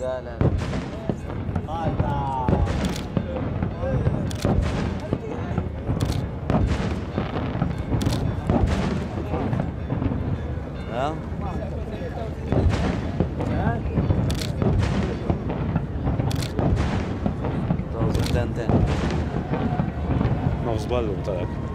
لا لا لا Nozbal olarak.